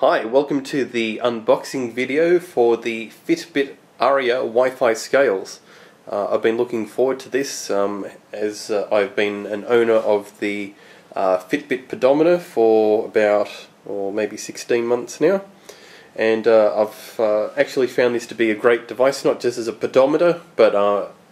Hi, welcome to the unboxing video for the Fitbit Aria Wi-Fi scales. I've been looking forward to this as I've been an owner of the Fitbit pedometer for about, or maybe 16 months now, and I've actually found this to be a great device, not just as a pedometer, but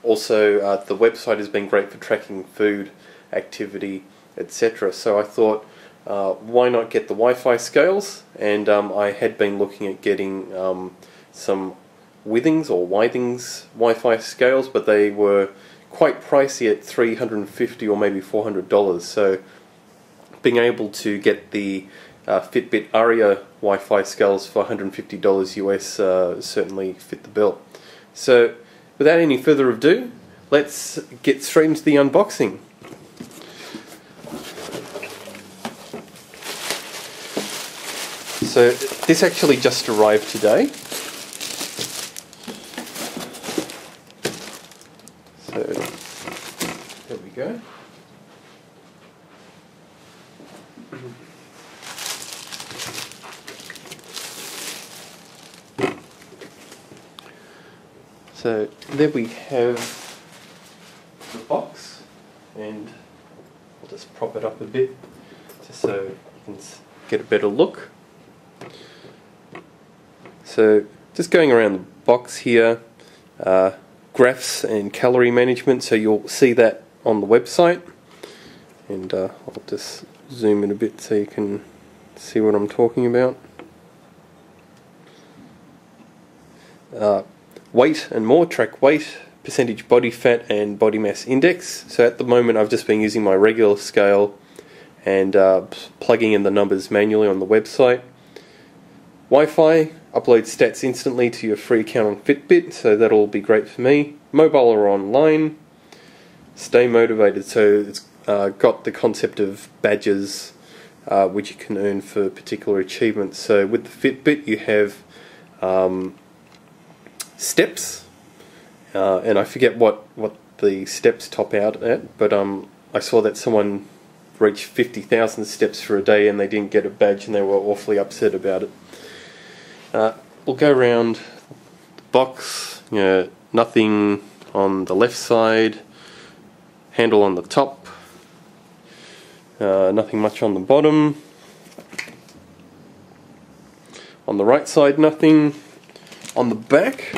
also the website has been great for tracking food, activity, etc. So I thought, why not get the Wi-Fi scales? And I had been looking at getting some Withings Wi-Fi scales, but they were quite pricey at $350 or maybe $400. So being able to get the Fitbit Aria Wi-Fi scales for $150 US certainly fit the bill. So without any further ado, let's get straight into the unboxing. So this actually just arrived today. So there we go. So there we have the box, and I'll just prop it up a bit just so you can get a better look. So just going around the box here, graphs and calorie management, so you'll see that on the website, and I'll just zoom in a bit so you can see what I'm talking about. Weight and more, track weight, percentage body fat and body mass index. So at the moment I've just been using my regular scale and plugging in the numbers manually on the website. Wi-Fi, upload stats instantly to your free account on Fitbit, so that'll be great for me. Mobile or online, stay motivated, so it's got the concept of badges which you can earn for particular achievements. So with the Fitbit you have steps, and I forget what the steps top out at, but I saw that someone reached 50,000 steps for a day and they didn't get a badge and they were awfully upset about it. We'll go around the box. You know, nothing on the left side, handle on the top, nothing much on the bottom, on the right side nothing, on the back,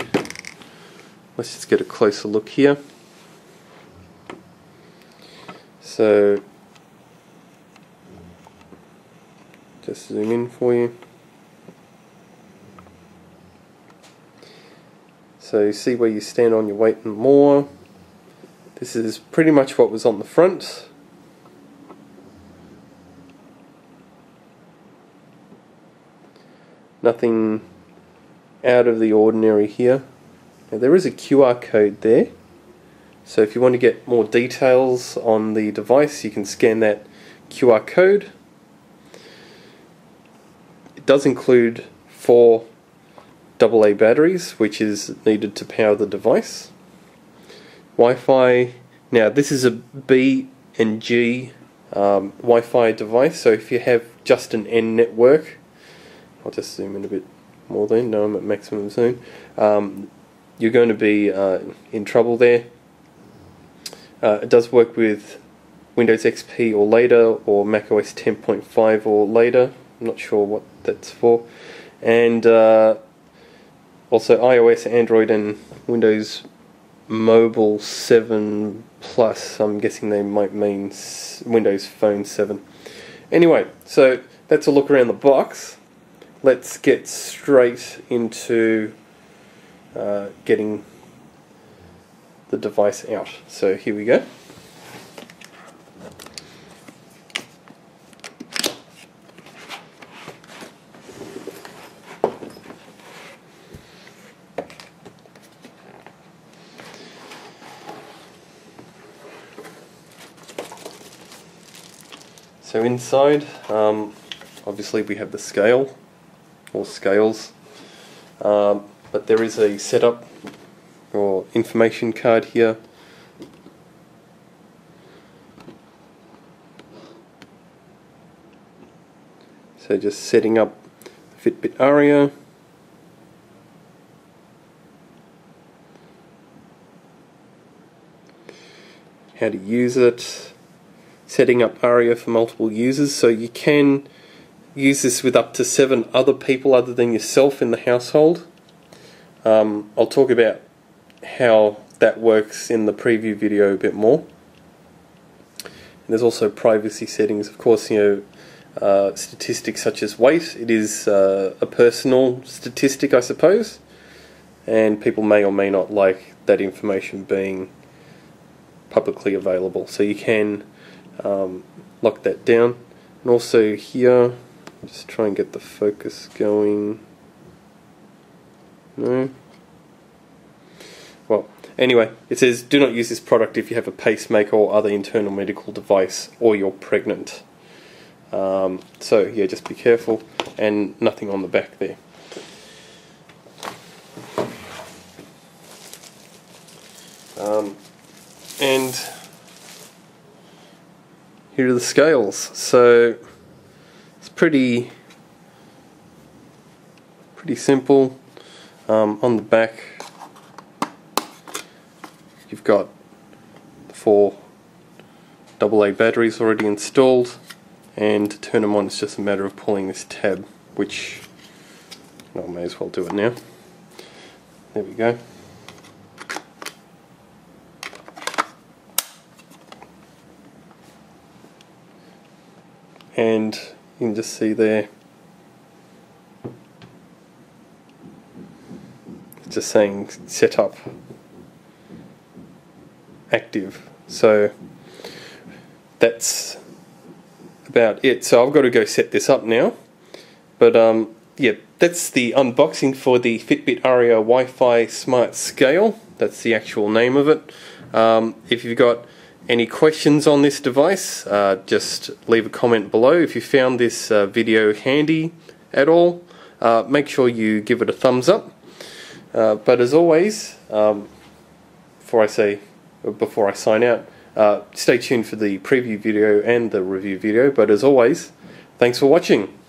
let's just get a closer look here. So just zoom in for you. So you see where you stand on your weight and more. This is pretty much what was on the front. Nothing out of the ordinary here. Now there is a QR code there, so if you want to get more details on the device you can scan that QR code. It does include 4 AA batteries, which is needed to power the device. Wi-Fi, now this is a B and G Wi-Fi device, so if you have just an N network, I'll just zoom in a bit more then, no I'm at maximum soon, you're going to be in trouble there. It does work with Windows XP or later, or Mac OS 10.5 or later, I'm not sure what that's for, and also iOS, Android and Windows Mobile 7 Plus. I'm guessing they might mean Windows Phone 7. Anyway, so that's a look around the box. Let's get straight into getting the device out. So here we go. So inside, obviously we have the scale, or scales, but there is a setup or information card here. So just setting up Fitbit Aria. How to use it, setting up Aria for multiple users, so you can use this with up to 7 other people other than yourself in the household. I'll talk about how that works in the preview video a bit more. And there's also privacy settings, of course. Statistics such as weight, it is a personal statistic, I suppose, and people may or may not like that information being publicly available, so you can lock that down. And also here, just try and get the focus going. No. Well, anyway, it says do not use this product if you have a pacemaker or other internal medical device, or you're pregnant. So yeah, just be careful, and nothing on the back there. And here are the scales. So it's pretty simple. On the back, you've got 4 AA batteries already installed, and to turn them on, it's just a matter of pulling this tab, which I may as well do it now. There we go. And you can just see there, it's just saying set up active. So that's about it. So I've got to go set this up now, but yeah, that's the unboxing for the Fitbit Aria Wi-Fi Smart Scale. That's the actual name of it. If you've got any questions on this device, just leave a comment below. If you found this video handy at all, make sure you give it a thumbs up. But as always, before I sign out, stay tuned for the preview video and the review video, but as always, thanks for watching.